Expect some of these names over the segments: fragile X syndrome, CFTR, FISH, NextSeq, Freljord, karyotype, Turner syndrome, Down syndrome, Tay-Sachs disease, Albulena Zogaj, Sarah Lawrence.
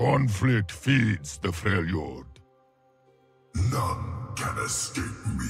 Conflict feeds the Freljord. None can escape me.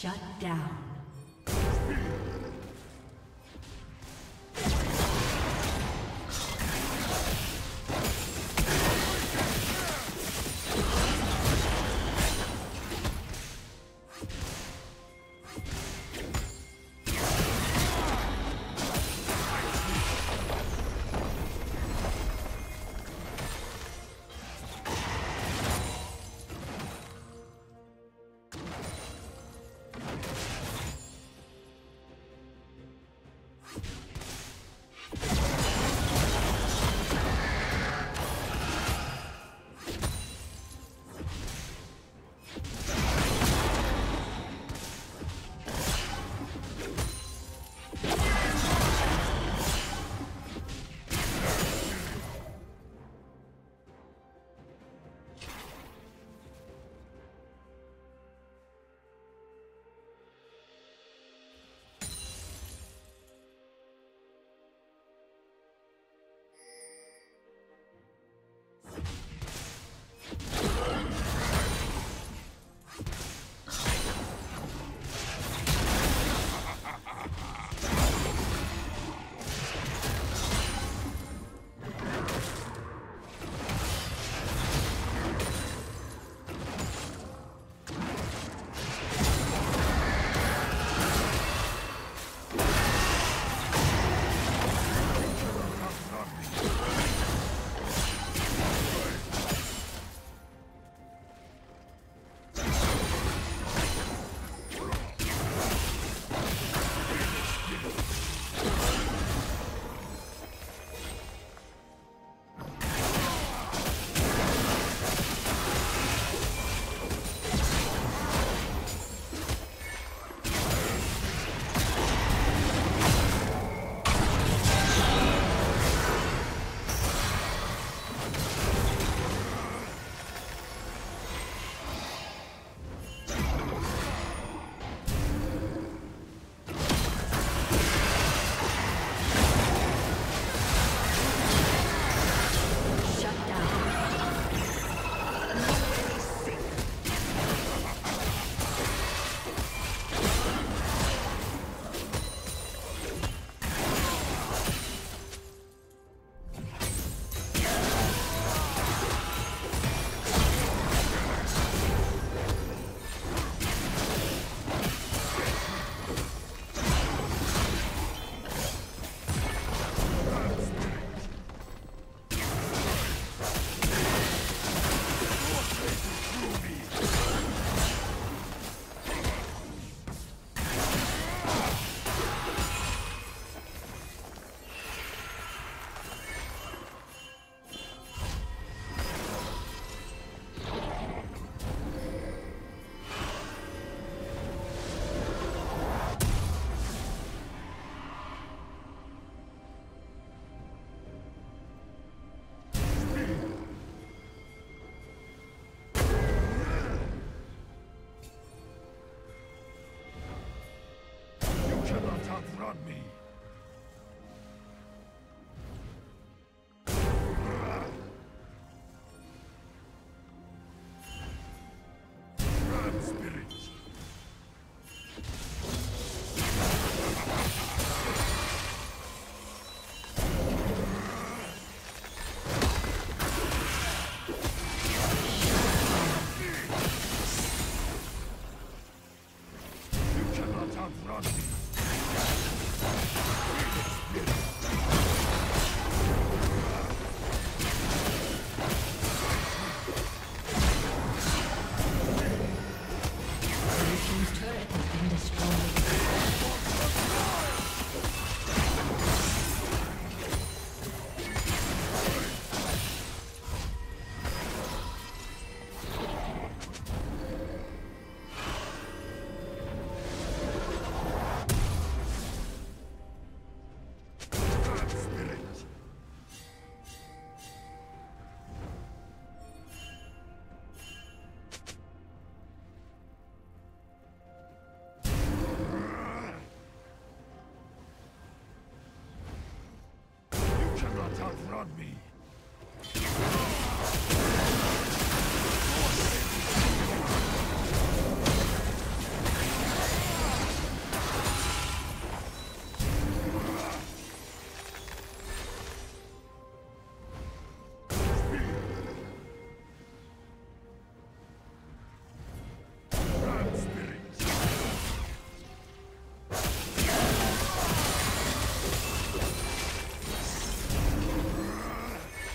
Shut down.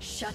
Shut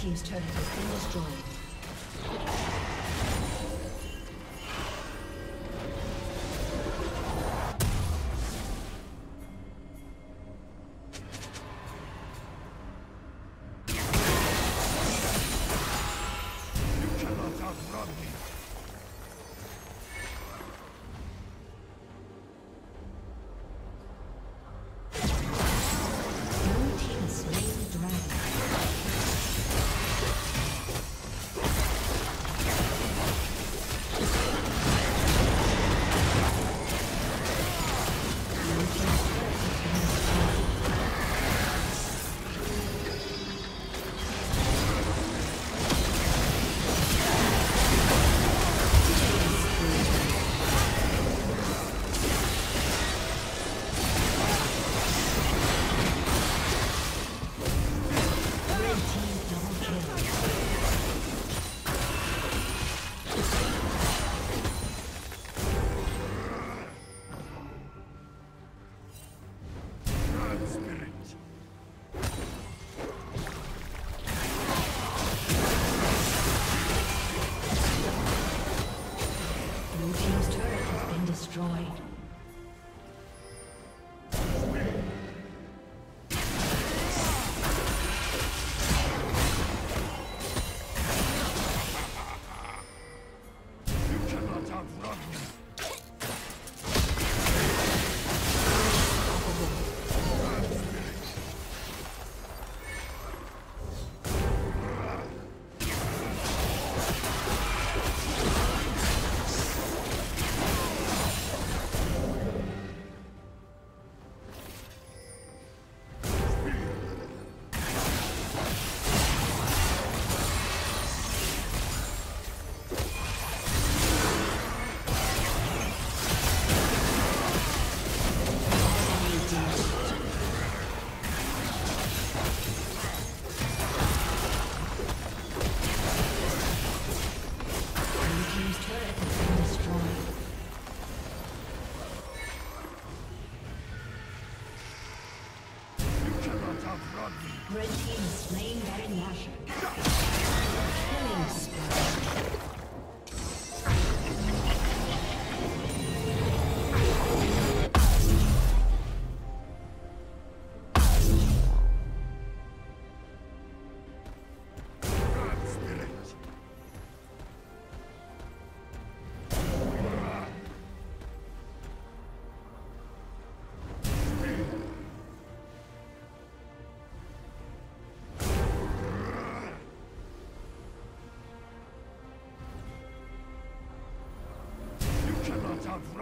Team's turret has been destroyed.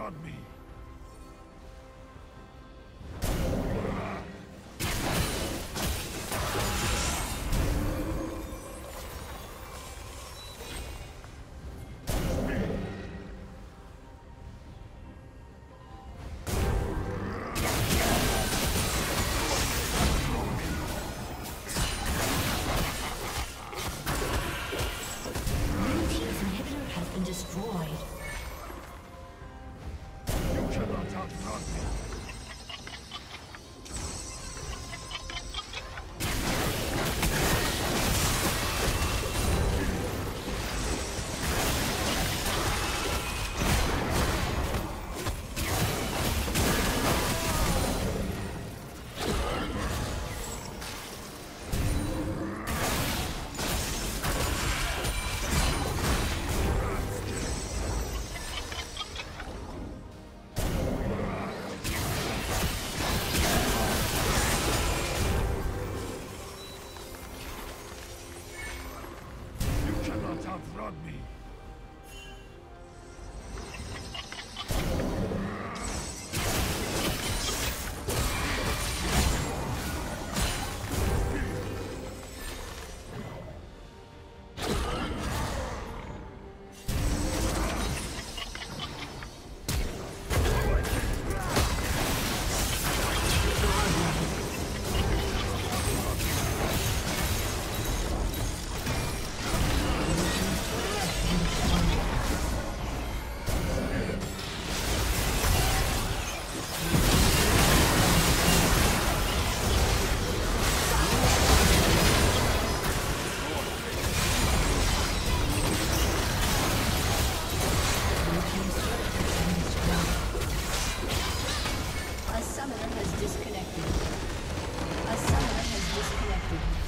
on me. A summoner has disconnected.